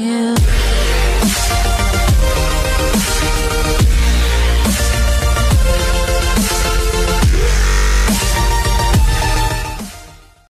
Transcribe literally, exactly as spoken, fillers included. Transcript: you.